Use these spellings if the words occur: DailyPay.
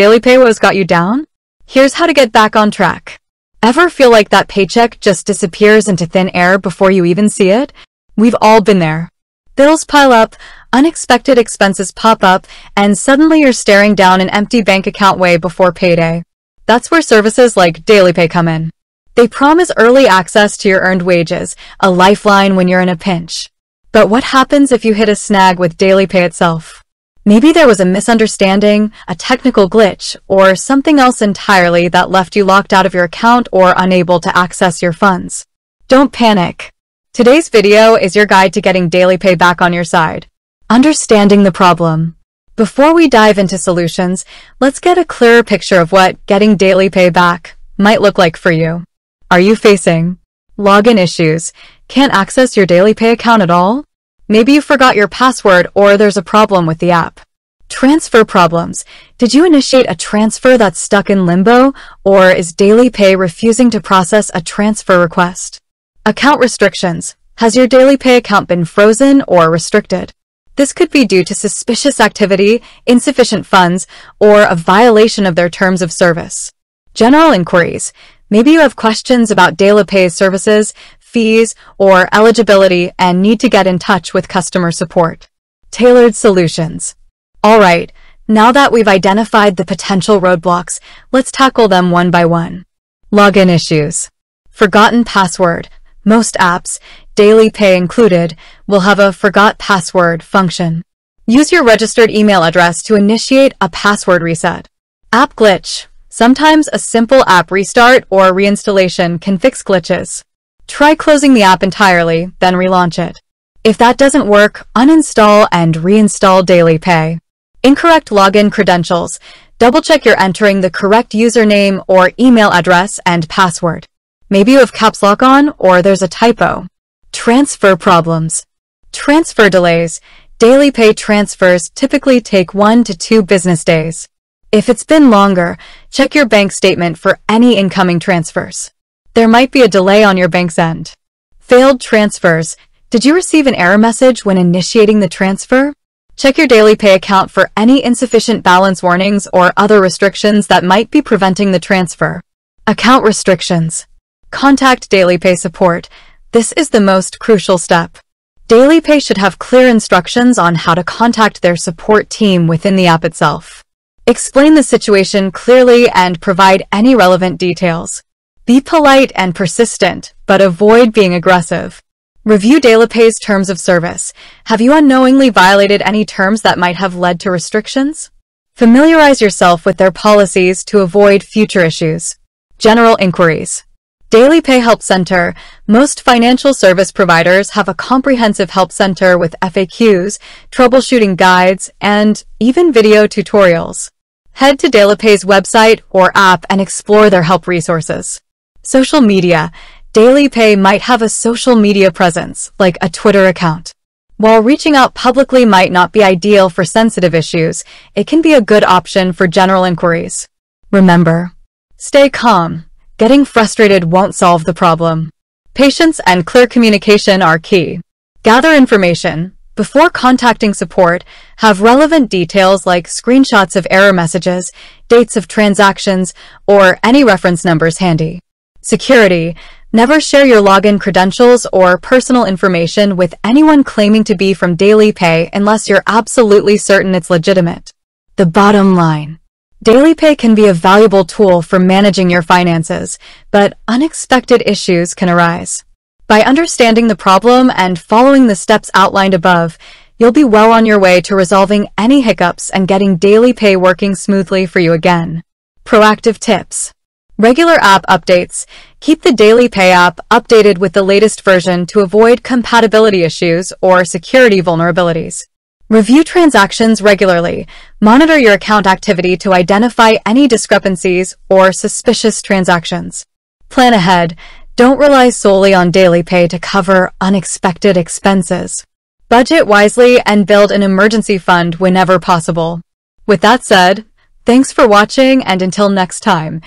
DailyPay woes got you down? Here's how to get back on track. Ever feel like that paycheck just disappears into thin air before you even see it? We've all been there. Bills pile up, unexpected expenses pop up, and suddenly you're staring down an empty bank account way before payday. That's where services like DailyPay come in. They promise early access to your earned wages, a lifeline when you're in a pinch. But what happens if you hit a snag with DailyPay itself? Maybe there was a misunderstanding, a technical glitch, or something else entirely that left you locked out of your account or unable to access your funds. Don't panic. Today's video is your guide to getting DailyPay back on your side. Understanding the problem. Before we dive into solutions, let's get a clearer picture of what getting DailyPay back might look like for you. Are you facing login issues? Can't access your DailyPay account at all? Maybe you forgot your password or there's a problem with the app. Transfer problems. Did you initiate a transfer that's stuck in limbo, or is DailyPay refusing to process a transfer request? Account restrictions. Has your DailyPay account been frozen or restricted? This could be due to suspicious activity, insufficient funds, or a violation of their terms of service. General inquiries. Maybe you have questions about DailyPay's services, fees, or eligibility and need to get in touch with customer support. Tailored solutions. All right, now that we've identified the potential roadblocks, let's tackle them one by one. Login issues. Forgotten password. Most apps, DailyPay included, will have a forgot password function. Use your registered email address to initiate a password reset. App glitch. Sometimes a simple app restart or reinstallation can fix glitches. Try closing the app entirely, then relaunch it. If that doesn't work, uninstall and reinstall DailyPay. Incorrect login credentials. Double-check you're entering the correct username or email address and password. Maybe you have caps lock on, or there's a typo. Transfer problems. Transfer delays. DailyPay transfers typically take 1 to 2 business days. If it's been longer, check your bank statement for any incoming transfers. There might be a delay on your bank's end. Failed transfers. Did you receive an error message when initiating the transfer? Check your DailyPay account for any insufficient balance warnings or other restrictions that might be preventing the transfer. Account restrictions. Contact DailyPay support. This is the most crucial step. DailyPay should have clear instructions on how to contact their support team within the app itself. Explain the situation clearly and provide any relevant details. Be polite and persistent, but avoid being aggressive. Review DailyPay's terms of service. Have you unknowingly violated any terms that might have led to restrictions? Familiarize yourself with their policies to avoid future issues. General inquiries. DailyPay Help Center. Most financial service providers have a comprehensive help center with FAQs, troubleshooting guides, and even video tutorials. Head to DailyPay's website or app and explore their help resources. Social media. DailyPay might have a social media presence, like a Twitter account. While reaching out publicly might not be ideal for sensitive issues, it can be a good option for general inquiries. Remember, stay calm. Getting frustrated won't solve the problem. Patience and clear communication are key. Gather information. Before contacting support, have relevant details like screenshots of error messages, dates of transactions, or any reference numbers handy. Security. Never share your login credentials or personal information with anyone claiming to be from DailyPay unless you're absolutely certain it's legitimate. The bottom line. DailyPay can be a valuable tool for managing your finances, but unexpected issues can arise. By understanding the problem and following the steps outlined above, you'll be well on your way to resolving any hiccups and getting DailyPay working smoothly for you again. Proactive tips. Regular app updates. Keep the DailyPay app updated with the latest version to avoid compatibility issues or security vulnerabilities. Review transactions regularly. Monitor your account activity to identify any discrepancies or suspicious transactions. Plan ahead. Don't rely solely on DailyPay to cover unexpected expenses. Budget wisely and build an emergency fund whenever possible. With that said, thanks for watching, and until next time.